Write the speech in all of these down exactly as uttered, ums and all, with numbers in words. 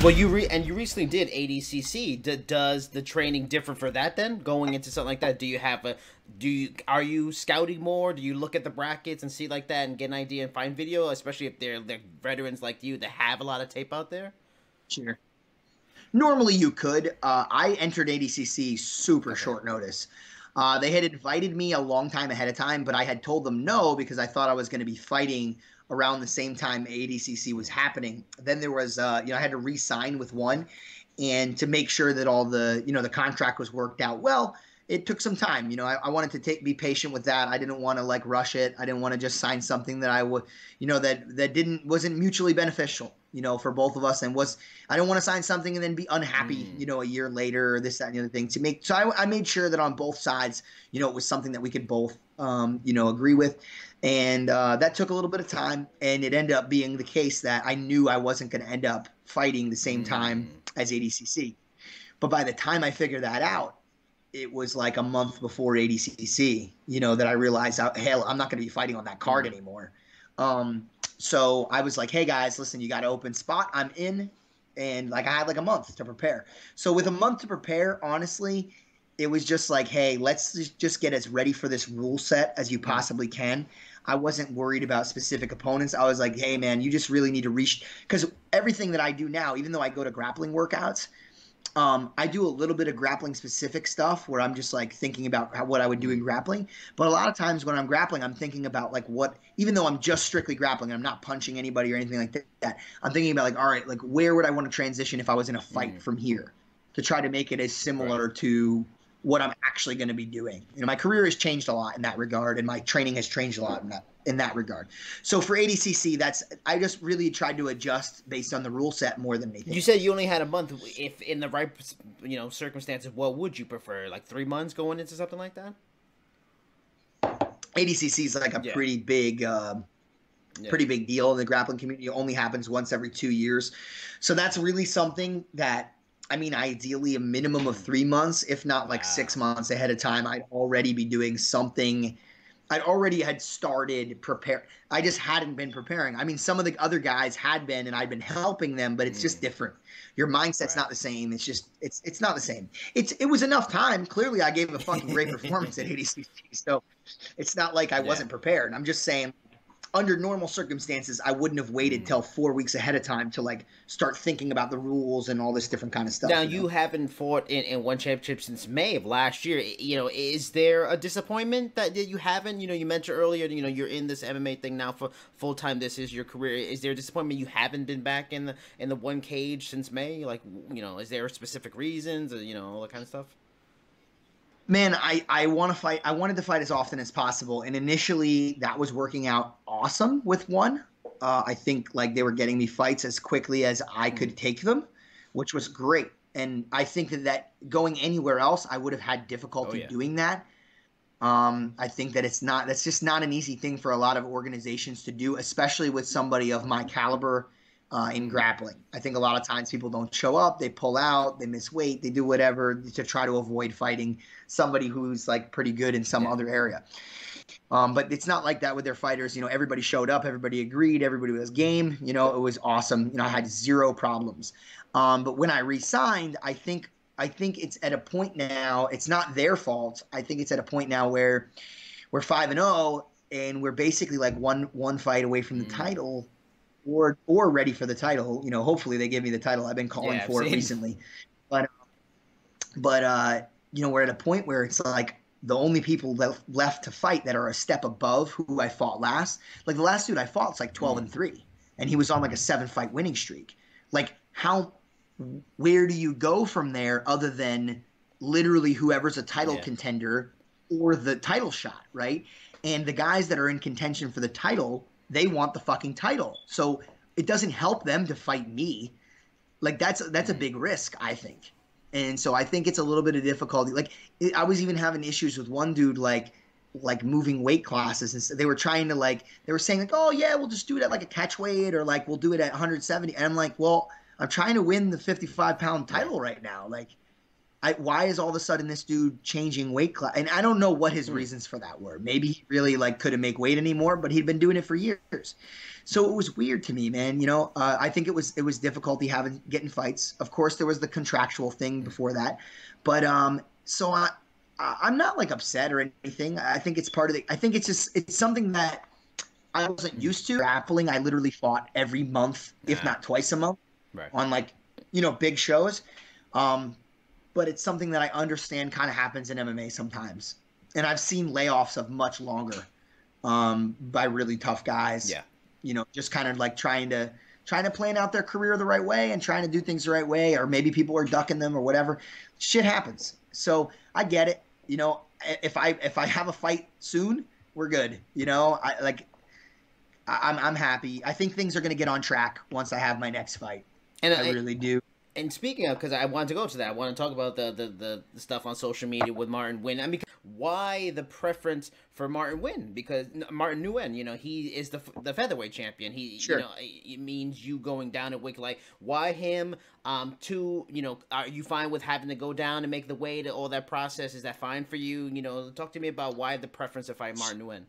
Well, you re and you recently did A D C C. D does the training differ for that then? Going into something like that, do you have a do you are you scouting more? Do you look at the brackets and see like that and get an idea and find video, especially if they're they're veterans like you that have a lot of tape out there? Sure. Normally you could. Uh, I entered A D C C super okay. short notice. Uh, they had invited me a long time ahead of time, but I had told them no because I thought I was going to be fighting around the same time A D C C was happening. Then there was, uh, you know, I had to re-sign with ONE, and to make sure that all the, you know, the contract was worked out well, it took some time. You know, I, I wanted to take, be patient with that. I didn't want to like rush it. I didn't want to just sign something that I would, you know, that, that didn't, wasn't mutually beneficial, you know, for both of us. And was, I didn't want to sign something and then be unhappy, mm. you know, a year later or this, that, and the other thing to make. So I, I made sure that on both sides, you know, it was something that we could both, um, you know, agree with. And uh, that took a little bit of time, and it ended up being the case that I knew I wasn't going to end up fighting the same time as A D C C. But by the time I figured that out, it was like a month before A D C C, you know, that I realized, hell, I'm not going to be fighting on that card anymore. Um, so I was like, hey, guys, listen, you got an open spot. I'm in. And, like, I had, like, a month to prepare. So with a month to prepare, honestly, it was just like, hey, let's just get as ready for this rule set as you possibly can. I wasn't worried about specific opponents. I was like, hey, man, you just really need to reach – because everything that I do now, even though I go to grappling workouts, um, I do a little bit of grappling-specific stuff where I'm just, like, thinking about how, what I would do in grappling. But a lot of times when I'm grappling, I'm thinking about, like, what – even though I'm just strictly grappling, I'm not punching anybody or anything like that, I'm thinking about, like, all right, like, where would I want to transition if I was in a fight mm. from here to try to make it as similar right. to – what I'm actually going to be doing. You know, my career has changed a lot in that regard, and my training has changed a lot in that in that regard. So for A D C C, that's I just really tried to adjust based on the rule set more than anything. You said you only had a month. If in the right, you know, circumstances, what would you prefer? Like three months going into something like that? A D C C is like a yeah. pretty big. Um, Yeah. pretty big deal in the grappling community. It only happens once every two years. So that's really something that, I mean, ideally a minimum of three months, if not like wow. six months ahead of time, I'd already be doing something. I'd already had started prepare. I just hadn't been preparing. I mean, some of the other guys had been, and I'd been helping them, but it's mm. just different. Your mindset's right. not the same. It's just, it's, it's not the same. It's, it was enough time. Clearly I gave a fucking great performance at A D C C. So it's not like I yeah. wasn't prepared. I'm just saying, under normal circumstances, I wouldn't have waited till four weeks ahead of time to like start thinking about the rules and all this different kind of stuff. Now, you, know? you haven't fought in, in ONE Championship since May of last year. You know, is there a disappointment that you haven't? You know, you mentioned earlier, you know, you're in this M M A thing now for full time. This is your career. Is there a disappointment you haven't been back in the in the ONE cage since May? Like, you know, is there specific reasons? Or, you know, all that kind of stuff. Man, I, I want to fight. I wanted to fight as often as possible. And initially that was working out awesome with ONE. Uh, I think like they were getting me fights as quickly as I could take them, which was great. And I think that, that going anywhere else, I would have had difficulty oh, yeah. doing that. Um, I think that it's not, that's just not an easy thing for a lot of organizations to do, especially with somebody of my caliber uh, in grappling. I think a lot of times people don't show up, they pull out, they miss weight, they do whatever to try to avoid fighting somebody who's like pretty good in some yeah. other area. Um, but it's not like that with their fighters. You know, everybody showed up, everybody agreed, everybody was game. You know, it was awesome. You know, I had zero problems. Um, but when I re-signed, I think, I think it's at a point now, it's not their fault. I think it's at a point now where we're five and oh, and we're basically like one, one fight away from the mm. title. Or, or ready for the title, you know. Hopefully they give me the title. I've been calling yeah, for it recently, but, but uh, you know, we're at a point where it's like the only people left left to fight that are a step above who I fought last. Like the last dude I fought was like twelve mm. and three, and he was on like a seven fight winning streak. Like how, where do you go from there other than literally whoever's a title yeah. contender or the title shot, right? And the guys that are in contention for the title, they want the fucking title. So it doesn't help them to fight me. Like that's, that's a big risk, I think. And so I think it's a little bit of difficulty. Like it, I was even having issues with one dude, like, like moving weight classes. And so they were trying to like, they were saying like, oh yeah, we'll just do it at like a catch weight or like, we'll do it at one seventy. And I'm like, well, I'm trying to win the fifty-five pound title right now. Like, I, why is all of a sudden this dude changing weight class? And I don't know what his reasons for that were. Maybe he really like couldn't make weight anymore, but he'd been doing it for years. So it was weird to me, man. You know, uh, I think it was it was difficulty having getting fights. Of course, there was the contractual thing before that, but um, so I, I'm not like upset or anything. I think it's part of the. I think it's just it's something that I wasn't used to grappling. I literally fought every month, nah. if not twice a month, right. on like you know big shows. Um, But it's something that I understand kind of happens in M M A sometimes. And I've seen layoffs of much longer um, by really tough guys. Yeah. You know, just kind of like trying to trying to plan out their career the right way and trying to do things the right way. Or maybe people are ducking them or whatever. Shit happens. So I get it. You know, if I if I have a fight soon, we're good. You know, I like I, I'm I'm happy. I think things are going to get on track once I have my next fight. And I, I really do. And speaking of, because I wanted to go to that, I want to talk about the, the, the stuff on social media with Martin Nguyen. I mean, why the preference for Martin Nguyen? Because Martin Nguyen, you know, he is the the featherweight champion. He, sure. you know, it means you going down at weight. Like, why him? Um, two, you know, are you fine with having to go down and make the weight? All that process, is that fine for you? You know, talk to me about why the preference to fight Martin Nguyen.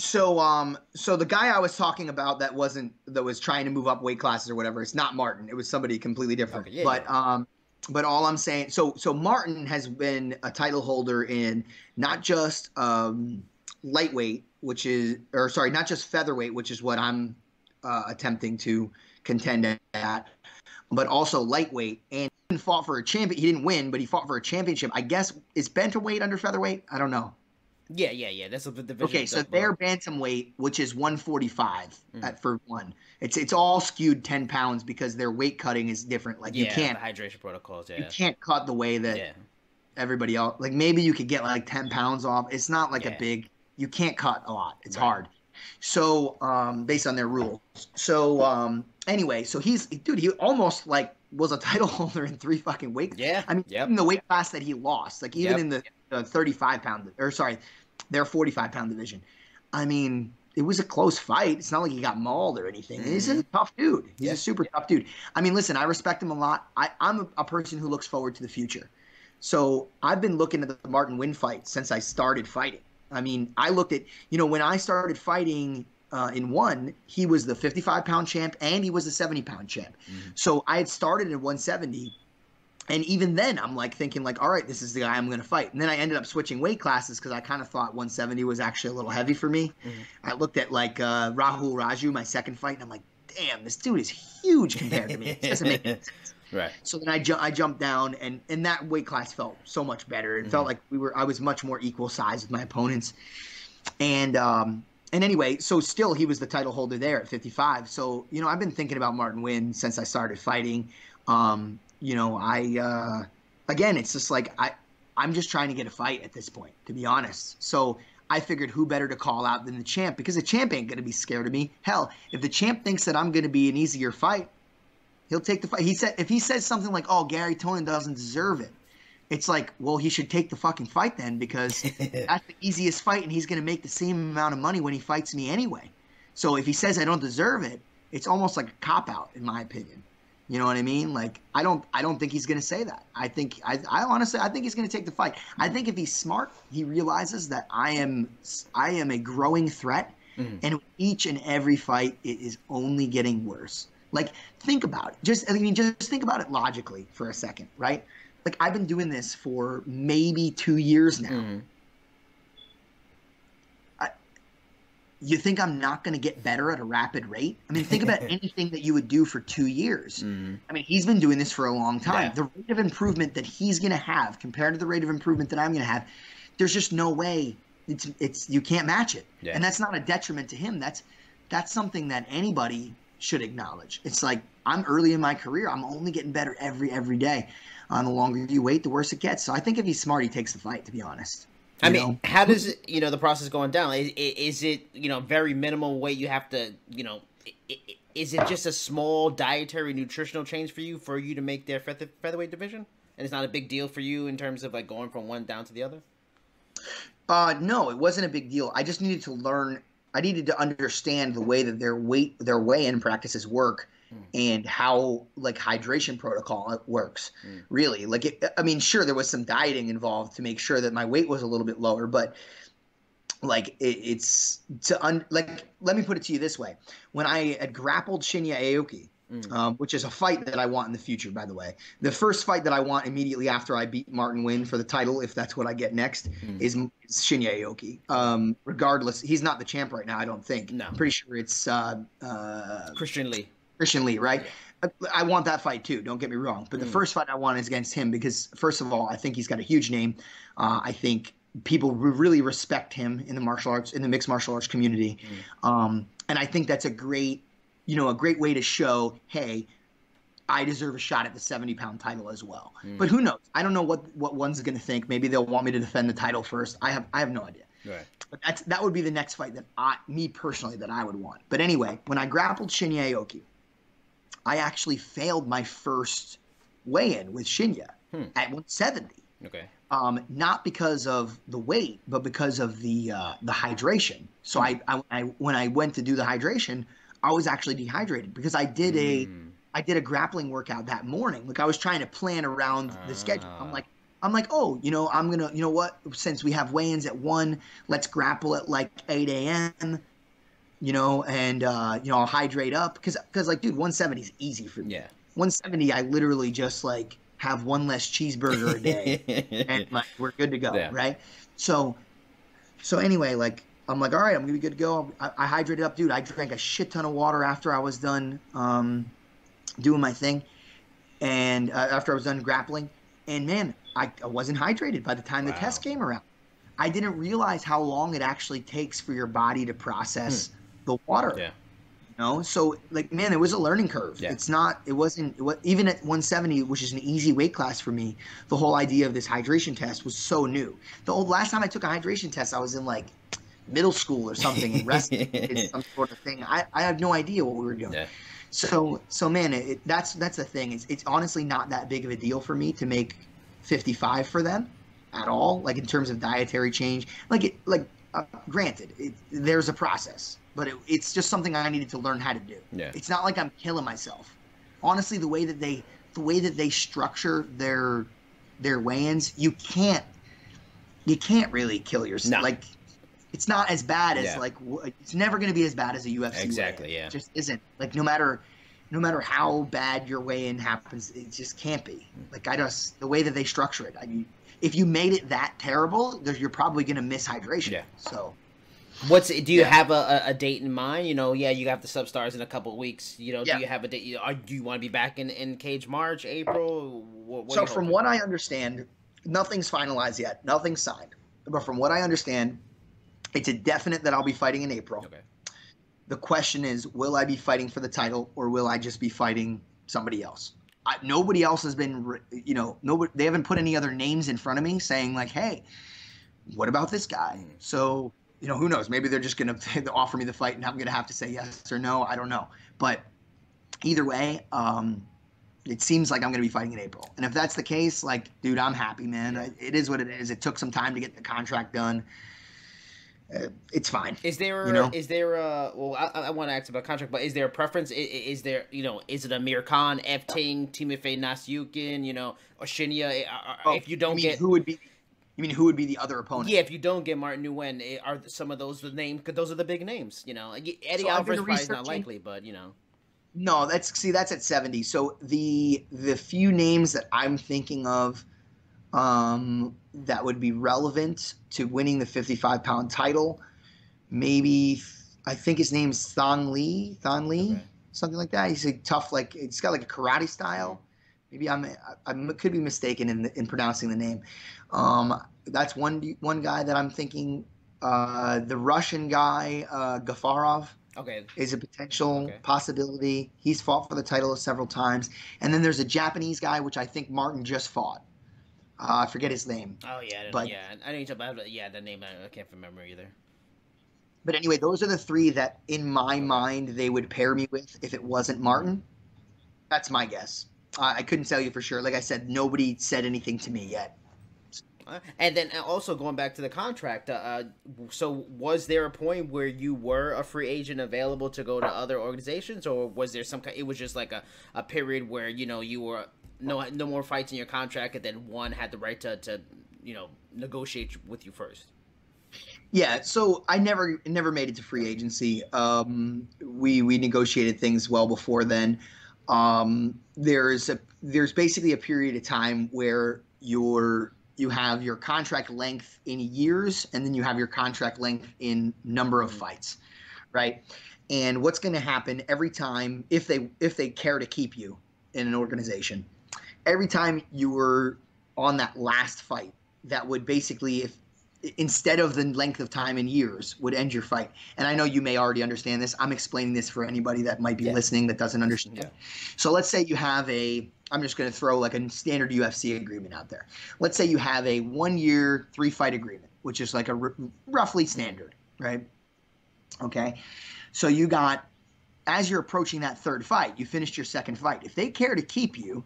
So, um, so the guy I was talking about that wasn't that was trying to move up weight classes or whatever. It's not Martin. It was somebody completely different. Okay, yeah, but, yeah. um, but all I'm saying, so so Martin has been a title holder in not just um, lightweight, which is, or sorry, not just featherweight, which is what I'm uh, attempting to contend at, but also lightweight. And he fought for a champion. He didn't win, but he fought for a championship. I guess is bantamweight under featherweight? I don't know. Yeah, yeah, yeah. That's what the division. Okay, so their bantamweight, which is one forty-five mm. at for one, it's it's all skewed ten pounds because their weight cutting is different. Like yeah, you can't the hydration protocols. Yeah, you can't cut the way that yeah. everybody else. Like maybe you could get like ten pounds off. It's not like yeah. a big. You can't cut a lot. It's right. hard. So um, based on their rules. So um, anyway, so he's dude. He almost like was a title holder in three fucking weight. Yeah. I mean, yep. even the weight class that he lost, like even yep. in the. The thirty-five pound or sorry, their forty-five pound division. I mean, it was a close fight. It's not like he got mauled or anything. Mm-hmm. He's a tough dude. He's yeah. a super yeah. tough dude. I mean, listen, I respect him a lot. I, I'm a, a person who looks forward to the future. So I've been looking at the Martin Nguyen fight since I started fighting. I mean, I looked at, you know, when I started fighting uh, in ONE, he was the fifty-five pound champ and he was the seventy pound champ. Mm-hmm. So I had started at one seventy. And even then, I'm like thinking like, all right, this is the guy I'm going to fight. And then I ended up switching weight classes because I kind of thought one seventy was actually a little heavy for me. Mm-hmm. I looked at like uh, Rahul Raju, my second fight, and I'm like, damn, this dude is huge compared to me. It doesn't make any sense. Right. So then I, ju I jumped down, and, and that weight class felt so much better. It mm-hmm. felt like we were I was much more equal size with my opponents. And um, and anyway, so still he was the title holder there at fifty-five. So, you know, I've been thinking about Martin Nguyen since I started fighting. Um You know, I, uh, again, it's just like, I, I'm just trying to get a fight at this point, to be honest. So I figured who better to call out than the champ, because the champ ain't going to be scared of me. Hell, if the champ thinks that I'm going to be an easier fight, he'll take the fight. He said, if he says something like, oh, Garry Tonon doesn't deserve it. It's like, well, he should take the fucking fight then, because that's the easiest fight. And he's going to make the same amount of money when he fights me anyway. So if he says I don't deserve it, it's almost like a cop out, in my opinion. You know what I mean? Like, I don't, I don't think he's going to say that. I think, I, I honestly, I think he's going to take the fight. I think if he's smart, he realizes that I am, I am a growing threat, mm-hmm. and with each and every fight, it is only getting worse. Like, think about it. Just, I mean, just think about it logically for a second, right? Like, I've been doing this for maybe two years now. Mm-hmm. You think I'm not going to get better at a rapid rate? I mean, think about anything that you would do for two years. Mm-hmm. I mean, he's been doing this for a long time. Yeah. The rate of improvement that he's going to have compared to the rate of improvement that I'm going to have, there's just no way it's it's you can't match it. Yeah. And that's not a detriment to him. That's that's something that anybody should acknowledge. It's like, I'm early in my career. I'm only getting better every every day. Um, the longer you wait, the worse it gets. So I think if he's smart, he takes the fight, to be honest. I you mean, know? How does it, you know, the process going down? Is, is it, you know, very minimal way you have to, you know, is it just a small dietary nutritional change for you, for you to make their feather, featherweight division? And it's not a big deal for you in terms of like going from one down to the other? Uh, no, it wasn't a big deal. I just needed to learn. I needed to understand the way that their weight, their weigh-in practices work mm. and how like hydration protocol works. Mm. Really, like it, I mean, sure, there was some dieting involved to make sure that my weight was a little bit lower, but like it, it's to un, like let me put it to you this way: when I had grappled Shinya Aoki. Mm. Um, which is a fight that I want in the future, by the way. The first fight that I want immediately after I beat Martin Nguyen for the title, if that's what I get next, mm. is, is Shinya Aoki. Um, regardless, he's not the champ right now, I don't think. No. I'm pretty sure it's uh, uh, Christian Lee. Christian Lee, right? I, I want that fight too, don't get me wrong. But mm. the first fight I want is against him because, first of all, I think he's got a huge name. Uh, I think people really respect him in the martial arts, in the mixed martial arts community. Mm. Um, and I think that's a great... you know, a great way to show, hey, I deserve a shot at the seventy pound title as well. Mm. But who knows? I don't know what, what one's going to think. Maybe they'll want me to defend the title first. I have I have no idea. Right. But that's, that would be the next fight that I, me personally, that I would want. But anyway, when I grappled Shinya Aoki, I actually failed my first weigh-in with Shinya hmm. at one seventy. Okay. Um, not because of the weight, but because of the uh, the hydration. So hmm. I, I, I when I went to do the hydration, I was actually dehydrated because I did a mm. I did a grappling workout that morning. Like I was trying to plan around the uh. schedule. I'm like I'm like, oh, you know, I'm gonna you know what? Since we have weigh-ins at one, let's grapple at like eight A M You know, and uh, you know, I'll hydrate up because because like, dude, one seventy is easy for me. Yeah. one seventy, I literally just like have one less cheeseburger a day, and like we're good to go, yeah. right? So, so anyway, like. I'm like, all right, I'm going to be good to go. I, I hydrated up. Dude, I drank a shit ton of water after I was done um, doing my thing and uh, after I was done grappling. And, man, I, I wasn't hydrated by the time wow. the test came around. I didn't realize how long it actually takes for your body to process hmm. the water. Yeah. You know? So, like, man, it was a learning curve. Yeah. It's not – it wasn't it was, – even at one seventy, which is an easy weight class for me, the whole idea of this hydration test was so new. The old, last time I took a hydration test, I was in, like – middle school or something and wrestling is some sort of thing. I, I have no idea what we were doing. Yeah. So, so man, it, that's that's the thing. It's, it's honestly not that big of a deal for me to make fifty-five for them at all, like in terms of dietary change. Like, it, like uh, granted, it, there's a process, but it, it's just something I needed to learn how to do. Yeah. It's not like I'm killing myself. Honestly, the way that they the way that they structure their their weigh-ins, you can't you can't really kill yourself. No. Like. It's not as bad as yeah. like it's never going to be as bad as a U F C. Exactly, yeah. It just isn't. Like no matter, no matter how bad your weigh-in happens, it just can't be. Like I just the way that they structure it. I mean, if you made it that terrible, you're probably going to miss hydration. Yeah. So, what's do you yeah. have a, a date in mind? You know, yeah, you have the Substars in a couple of weeks. You know, yeah. do you have a date? Are, do you want to be back in, in cage March, April? What, what so from what I understand, nothing's finalized yet. Nothing's signed. But from what I understand. It's a definite that I'll be fighting in April. Okay. The question is, will I be fighting for the title or will I just be fighting somebody else? I, nobody else has been, you know, nobody. They haven't put any other names in front of me saying like, hey, what about this guy? So, you know, who knows? Maybe they're just going to offer me the fight and I'm going to have to say yes or no. I don't know. But either way, um, it seems like I'm going to be fighting in April. And if that's the case, like, dude, I'm happy, man. It is what it is. It took some time to get the contract done. Uh, it's fine. Is there, you know? is there a, well, I, I want to ask about contract, but is there a preference? Is, is there, you know, is it Amir Khan, F. Ting, Timofey Nasyukin, you know, or Shinya? Oh, if you don't you get. Who would be, you mean who would be the other opponent? Yeah, if you don't get Martin Nguyen, are some of those the names? Because those are the big names, you know. Eddie so Alvarez probably is not likely, but, you know. No, that's, see, that's at seventy. So the, the few names that I'm thinking of. Um, that would be relevant to winning the fifty-five pound title. Maybe I think his name's Thon Lee, Thon Lee, okay. something like that. He's a tough, like he's got like a karate style. Maybe I'm I, I could be mistaken in the, in pronouncing the name. Um, that's one one guy that I'm thinking. Uh, the Russian guy uh, Gafarov. Okay. Is a potential okay. possibility. He's fought for the title several times. And then there's a Japanese guy, which I think Martin just fought. Uh, I forget his name. Oh yeah, but yeah, I didn't talk about yeah the name. I, I can't remember either. But anyway, those are the three that, in my mind, they would pair me with if it wasn't Martin. That's my guess. Uh, I couldn't tell you for sure. Like I said, nobody said anything to me yet. And then also going back to the contract, uh, so was there a point where you were a free agent available to go to other organizations, or was there some kind, it was just like a, a period where, you know, you were no no more fights in your contract, and then one had the right to, to you know, negotiate with you first? Yeah, so I never never made it to free agency. Um, we we negotiated things well before then. Um, there's a there's basically a period of time where you're you have your contract length in years, and then you have your contract length in number of fights, right? And what's going to happen every time, if they if they care to keep you in an organization, every time you were on that last fight, that would basically, if instead of the length of time in years, would end your fight. And I know you may already understand this. I'm explaining this for anybody that might be yeah. listening that doesn't understand yeah. it. So let's say you have a, I'm just going to throw like a standard U F C agreement out there. Let's say you have a one year, three fight agreement, which is like a r roughly standard, right? Okay. So you got, as you're approaching that third fight, you finished your second fight. If they care to keep you,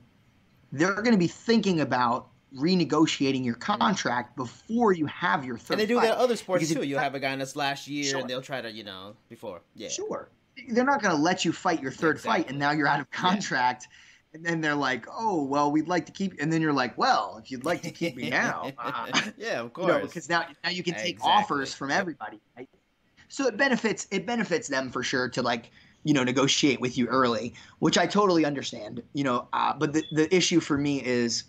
they're going to be thinking about renegotiating your contract before you have your third. And they do fight. That other sports because too. You'll have a guy in this last year, sure. and they'll try to, you know, before. Yeah. Sure. They're not going to let you fight your third exactly. fight, and now you're out of contract. Yeah. And then they're like, "Oh, well, we'd like to keep." And then you're like, "Well, if you'd like to keep me now, uh, yeah, of course, you know, because now now you can take exactly. offers from everybody." Right? So it benefits it benefits them for sure to like. you know, negotiate with you early, which I totally understand, you know, uh, but the, the issue for me is,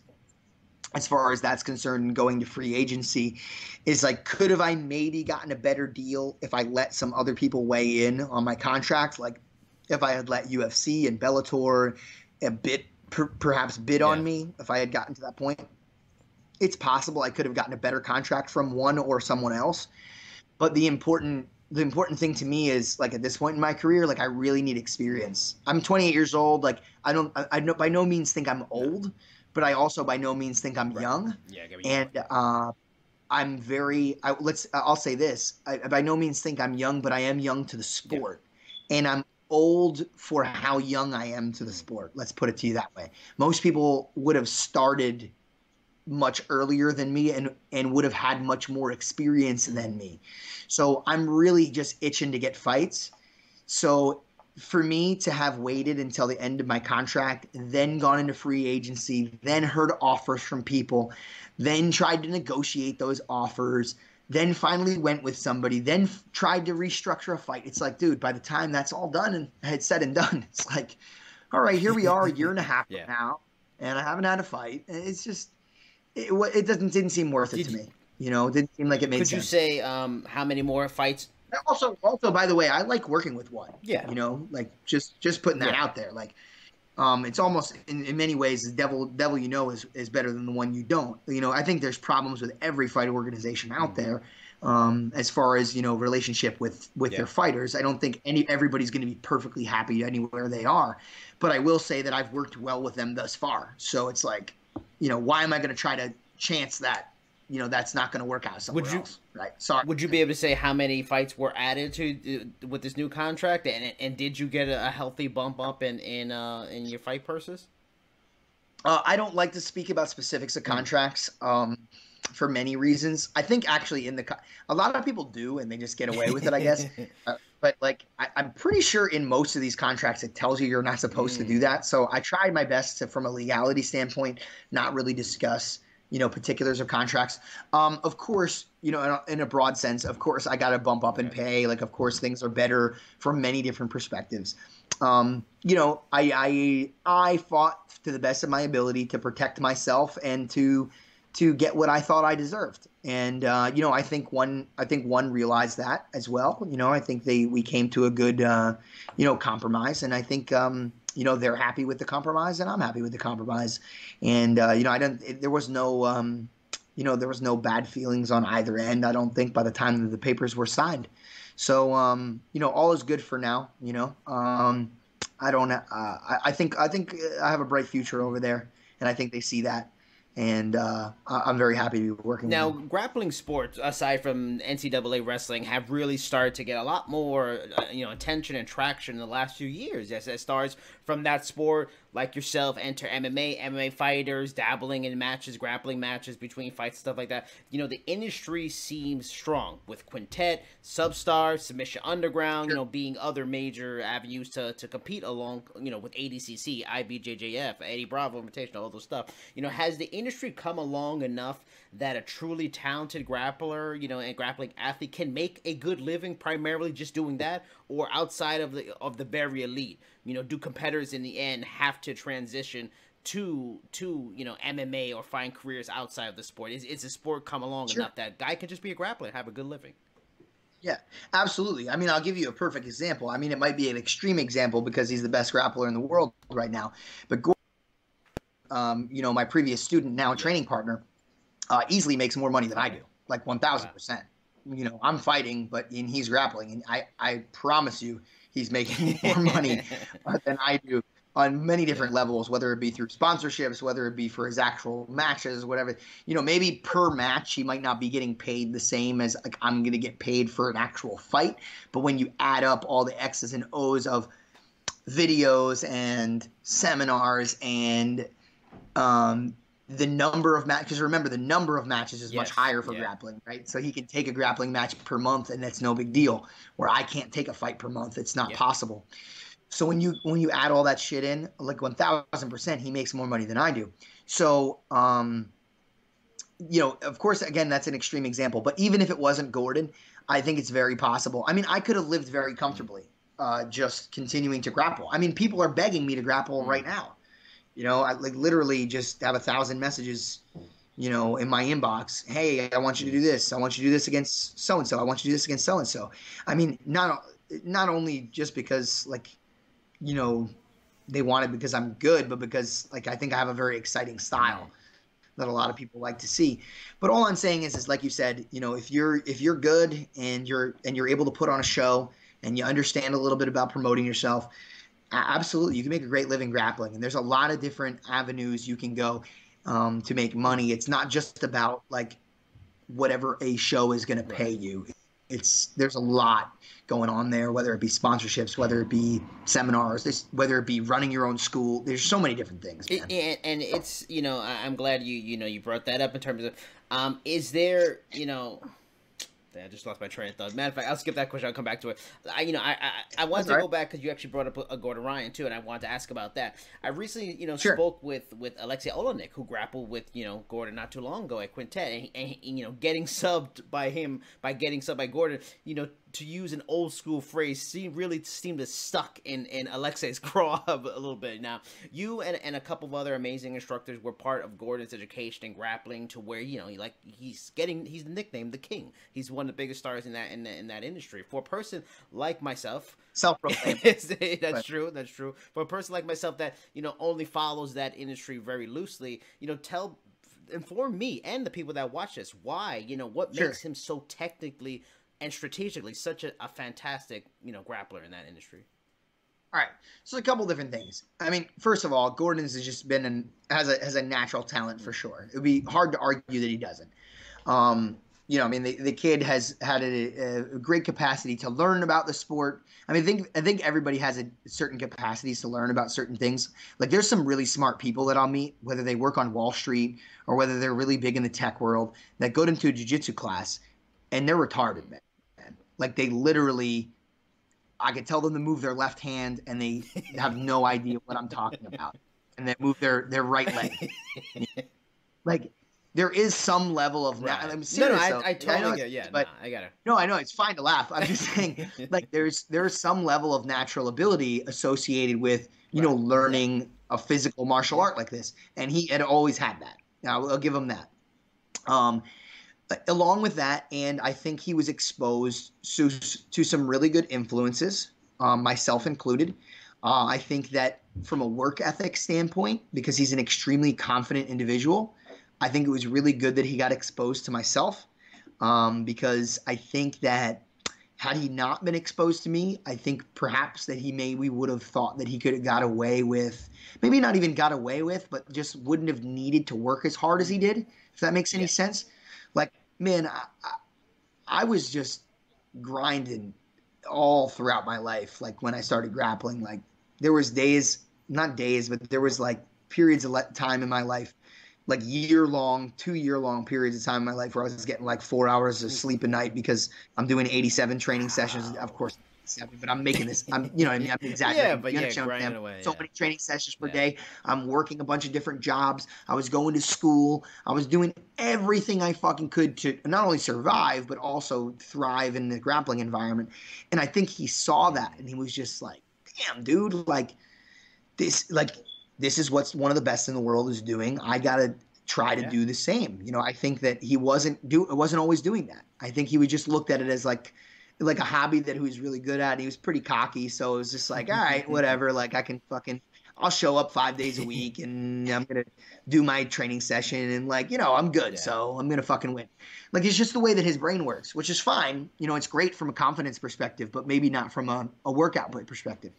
as far as that's concerned, going to free agency is like, could have I maybe gotten a better deal if I let some other people weigh in on my contract? Like if I had let U F C and Bellator a bit, per, perhaps bid yeah. on me, if I had gotten to that point, it's possible I could have gotten a better contract from one or someone else. But the important The important thing to me is, like, at this point in my career, like, I really need experience. I'm twenty-eight years old. Like, I don't, I, I no, by no means think I'm old, but I also by no means think I'm right. young. Yeah, and uh, I'm very, I, let's, I'll say this. I by no means think I'm young, but I am young to the sport. Yeah. And I'm old for how young I am to the sport. Let's put it to you that way. Most people would have started much earlier than me and and would have had much more experience than me. So I'm really just itching to get fights. So for me to have waited until the end of my contract, then gone into free agency, then heard offers from people, then tried to negotiate those offers, then finally went with somebody, then tried to restructure a fight. It's like, dude, by the time that's all done and it's said and done, it's like, all right, here we are a year and a half yeah. now, and I haven't had a fight. It's just, It, it doesn't didn't seem worth it Did, to me. You know, it didn't seem like it made could sense. Could you say um, how many more fights? Also, also, by the way, I like working with ONE. Yeah. You know, like just just putting that yeah. out there. Like, um, it's almost in, in many ways, the devil devil you know is is better than the one you don't. You know, I think there's problems with every fight organization out mm-hmm. there, um, as far as you know, relationship with with yeah. their fighters. I don't think any everybody's going to be perfectly happy anywhere they are, but I will say that I've worked well with them thus far. So it's like, you know, why am I going to try to chance that? You know, that's not going to work out somewhere would you, else, right? Sorry. Would you be able to say how many fights were added to uh, with this new contract, and and did you get a, a healthy bump up in in uh, in your fight purses? Uh, I don't like to speak about specifics of contracts um, for many reasons. I think actually in the co a lot of people do, and they just get away with it, I guess. Uh, but like, I, I'm pretty sure in most of these contracts, it tells you you're not supposed mm. to do that. So I tried my best to, from a legality standpoint, not really discuss, you know, particulars of contracts. Um, of course, you know, in a, in a broad sense, of course, I got to bump up in pay. Like, of course, things are better from many different perspectives. Um, you know, I, I I fought to the best of my ability to protect myself and to to get what I thought I deserved. And uh, you know, I think one I think one realized that as well. You know, I think they we came to a good uh, you know, compromise, and I think um, you know, they're happy with the compromise, and I'm happy with the compromise. And uh, you know, I don't. It, there was no, um, you know, there was no bad feelings on either end, I don't think, by the time the papers were signed. So um, you know, all is good for now. You know, um, I don't. Uh, I, I think I think I have a bright future over there, and I think they see that. And uh, I'm very happy to be working now, with them. Now, grappling sports, aside from N C double A wrestling, have really started to get a lot more uh, you know, attention and traction in the last few years. As, as stars from that sport like yourself enter M M A, M M A fighters dabbling in matches, grappling matches between fights, stuff like that. You know, the industry seems strong with Quintet, Substar, Submission Underground, you know, being other major avenues to, to compete along, you know, with A D C C, I B J J F, Eddie Bravo Invitational, all those stuff. You know, has the industry come along enough that a truly talented grappler, you know, and grappling athlete can make a good living primarily just doing that, or outside of the of the very elite? You know, do competitors in the end have to transition to to you know, M M A or find careers outside of the sport? Is is the sport come along sure. enough that guy can just be a grappler and have a good living? Yeah, absolutely. I mean, I'll give you a perfect example. I mean, it might be an extreme example because he's the best grappler in the world right now. But Gordon, um, you know, my previous student, now a training partner, uh, easily makes more money than I do, like one thousand percent. You know, I'm fighting, but and he's grappling, and I I promise you, he's making more money uh, than I do on many different levels, whether it be through sponsorships, whether it be for his actual matches, whatever. You know, maybe per match he might not be getting paid the same as like I'm going to get paid for an actual fight, but when you add up all the X's and O's of videos and seminars and um the number of matches, because remember, the number of matches is yes. much higher for yeah. grappling, right? So he can take a grappling match per month, and that's no big deal. Where I can't take a fight per month, it's not yeah. possible. So when you when you add all that shit in, like one thousand percent, he makes more money than I do. So, um, you know, of course, again, that's an extreme example. But even if it wasn't Gordon, I think it's very possible. I mean, I could have lived very comfortably uh, just continuing to grapple. I mean, people are begging me to grapple mm-hmm. right now. You know, I like literally just have a thousand messages, you know, in my inbox. Hey, I want you to do this. I want you to do this against so and so. I want you to do this against so and so. I mean, not not only just because like, you know, they want it because I'm good, but because like I think I have a very exciting style that a lot of people like to see. But all I'm saying is, is like you said, you know, if you're if you're good and you're and you're able to put on a show and you understand a little bit about promoting yourself. Absolutely. You can make a great living grappling, and there's a lot of different avenues you can go um, to make money. It's not just about like whatever a show is going to pay you. It's there's a lot going on there, whether it be sponsorships, whether it be seminars, whether it be running your own school. There's so many different things, man. And, and it's, you know, I'm glad you, you know, you brought that up in terms of um, is there, you know, I just lost my train of thought. Matter of fact, I'll skip that question. I'll come back to it. I, you know, I I, I wanted to go back because you actually brought up a Gordon Ryan too, and I wanted to ask about that. I recently, you know, sure. spoke with with Alexei Olenek, who grappled with you know Gordon not too long ago at Quintet, and, and, and you know, getting subbed by him by getting subbed by Gordon, you know, to use an old school phrase, seemed really seemed to suck in in Alexei's craw a little bit. Now, you and and a couple of other amazing instructors were part of Gordon's education in grappling to where you know he like he's getting he's nicknamed the King. He's one of the biggest stars in that in, in that industry. For a person like myself, self-proclaimed. that's true. That's true. For a person like myself that you know only follows that industry very loosely, you know, tell inform me and the people that watch this why you know what sure. makes him so technically and strategically such a, a fantastic you know grappler in that industry. All right, so a couple different things. I mean, first of all, Gordon's has just been an has a has a natural talent for sure. It would be hard to argue that he doesn't. Um, You know, I mean, the, the kid has had a, a great capacity to learn about the sport. I mean, I think, I think everybody has a certain capacities to learn about certain things. Like there's some really smart people that I'll meet, whether they work on Wall Street or whether they're really big in the tech world, that go into a jiu-jitsu class and they're retarded, man. Like they literally, I could tell them to move their left hand and they have no idea what I'm talking about. And they move their, their right leg. Like... There is some level of right. – I'm serious. No, no, I, I totally I get it. Yeah, but, nah, I got it. No, I know. It's fine to laugh. I'm just saying, like, there's there's some level of natural ability associated with, you right. know, learning a physical martial art like this. And he had always had that. Now, I'll give him that. Um, along with that, and I think he was exposed to, to some really good influences, um, myself included. Uh, I think that from a work ethic standpoint, because he's an extremely confident individual – I think it was really good that he got exposed to myself um, because I think that had he not been exposed to me, I think perhaps that he may we would have thought that he could have got away with, maybe not even got away with, but just wouldn't have needed to work as hard as he did, if that makes any yeah. sense. Like, man, I, I was just grinding all throughout my life. Like when I started grappling, like there was days not days, but there was like periods of time in my life, like year long, two year long periods of time in my life where I was getting like four hours of sleep a night because I'm doing eighty-seven training sessions. Of course, but I'm making this, I'm, you know what I mean? I'm exaggerating. Yeah, but yeah, grinding away, so yeah. many training sessions per yeah. day. I'm working a bunch of different jobs. I was going to school. I was doing everything I fucking could to not only survive, but also thrive in the grappling environment. And I think he saw that and he was just like, damn, dude, like this, like this is what's one of the best in the world is doing. I got to try to yeah. do the same. You know, I think that he wasn't do, wasn't always doing that. I think he would just looked at it as like, like a hobby that he was really good at. He was pretty cocky, so it was just like, all right, whatever. Like I can fucking, I'll show up five days a week, and I'm gonna do my training session, and like, you know, I'm good, yeah. so I'm gonna fucking win. Like it's just the way that his brain works, which is fine. You know, it's great from a confidence perspective, but maybe not from a, a work output perspective.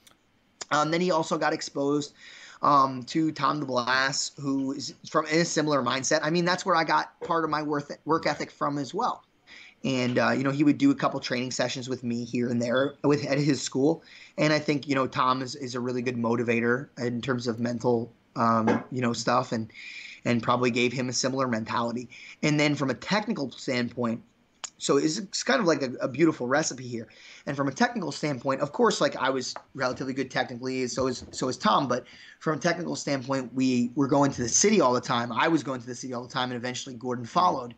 Um, then he also got exposed um, to Tom DeBlass, who is from in a similar mindset. I mean, that's where I got part of my worth, work ethic from as well. And, uh, you know, he would do a couple training sessions with me here and there with at his school. And I think, you know, Tom is, is a really good motivator in terms of mental, um, you know, stuff and, and probably gave him a similar mentality. And then from a technical standpoint, so it's, it's kind of like a, a beautiful recipe here. And from a technical standpoint, of course, like I was relatively good technically, so is, so is Tom. But from a technical standpoint, we were going to the city all the time. I was going to the city all the time, and eventually Gordon followed.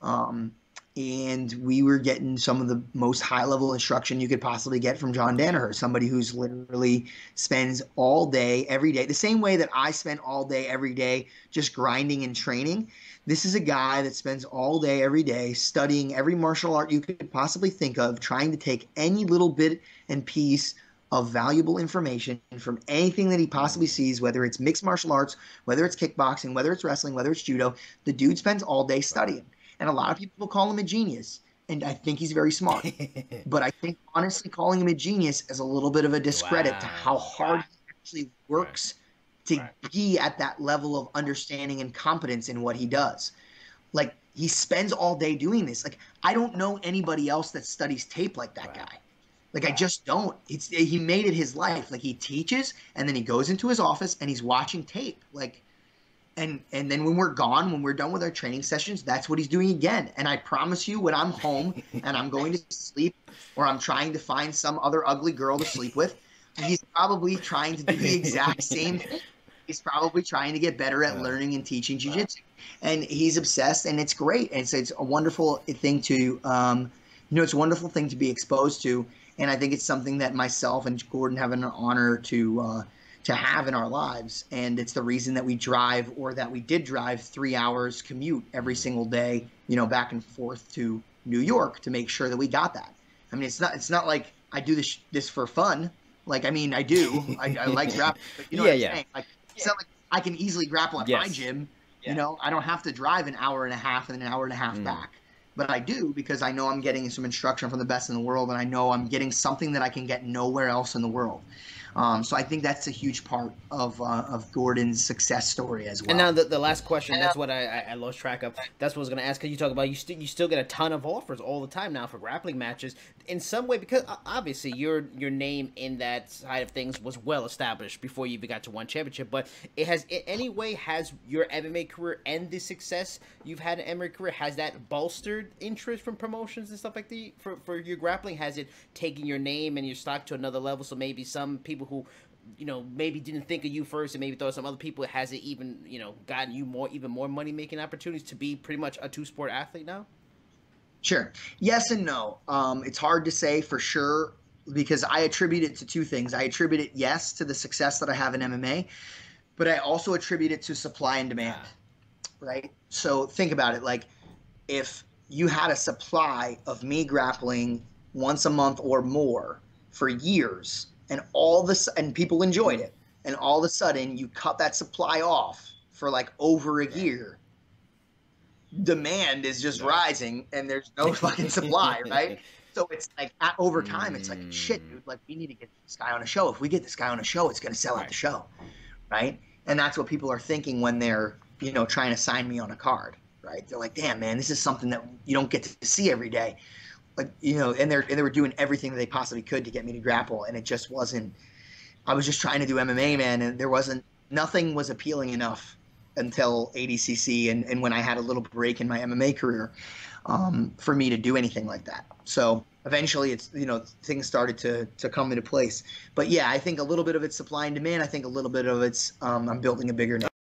Um And we were getting some of the most high-level instruction you could possibly get from John Danaher, somebody who's literally spends all day, every day, the same way that I spent all day, every day, just grinding and training. This is a guy that spends all day, every day, studying every martial art you could possibly think of, trying to take any little bit and piece of valuable information from anything that he possibly sees, whether it's mixed martial arts, whether it's kickboxing, whether it's wrestling, whether it's judo. The dude spends all day studying. And a lot of people call him a genius, and I think he's very smart. But I think, honestly, calling him a genius is a little bit of a discredit wow. to how hard he actually works right. to right. be at that level of understanding and competence in what he does. Like, he spends all day doing this. Like, I don't know anybody else that studies tape like that wow. guy. Like, wow. I just don't. It's, he made it his life. Like, he teaches, and then he goes into his office, and he's watching tape. Like... And and then when we're gone, when we're done with our training sessions, that's what he's doing again. And I promise you, when I'm home and I'm going to sleep or I'm trying to find some other ugly girl to sleep with, he's probably trying to do the exact same thing. He's probably trying to get better at learning and teaching jiu-jitsu. And he's obsessed, and it's great. And so it's a wonderful thing to um, you know, it's a wonderful thing to be exposed to. And I think it's something that myself and Gordon have an honor to uh, to have in our lives, and it's the reason that we drive, or that we did drive, three hours commute every single day, you know, back and forth to New York to make sure that we got that. I mean, it's not it's not like I do this this for fun. Like, I mean, I do. I, I like grappling, but you know yeah, what I'm yeah. saying? Like, it's not like I can easily grapple at yes. my gym. Yeah. You know, I don't have to drive an hour and a half and an hour and a half mm. back. But I do, because I know I'm getting some instruction from the best in the world, and I know I'm getting something that I can get nowhere else in the world. Um, so I think that's a huge part of uh, of Gordon's success story as well. And now the, the last question, that's what I, I, I lost track of. That's what I was going to ask, because you talk about you, st you still get a ton of offers all the time now for grappling matches in some way, because obviously your your name in that side of things was well established before you even got to ONE Championship. But it has in any way, has your M M A career and the success you've had in M M A career, has that bolstered interest from promotions and stuff like that for, for your grappling? Has it taken your name and your stock to another level, so maybe some people who, you know, maybe didn't think of you first and maybe thought some other people, has it even, you know, gotten you more, even more money-making opportunities to be pretty much a two-sport athlete now? Sure. Yes and no. Um, it's hard to say for sure, because I attribute it to two things. I attribute it, yes, to the success that I have in M M A, but I also attribute it to supply and demand, yeah. right? So think about it. Like, if you had a supply of me grappling once a month or more for years, and all this, and people enjoyed it, and all of a sudden you cut that supply off for like over a year, demand is just yeah. rising, and there's no fucking supply, right? So it's like, at, over time, it's like, shit, dude, like, we need to get this guy on a show. If we get this guy on a show, it's going to sell right. out the show, right? And that's what people are thinking when they're, you know, trying to sign me on a card, right? They're like, damn, man, this is something that you don't get to see every day. Like, you know, and they're and they were doing everything that they possibly could to get me to grapple, and it just wasn't I was just trying to do M M A, man, and there wasn't, nothing was appealing enough until A D C C and, and when I had a little break in my M M A career um, for me to do anything like that. So eventually, it's, you know, things started to, to come into place. But yeah, I think a little bit of it's supply and demand. I think a little bit of it's um, I'm building a bigger name.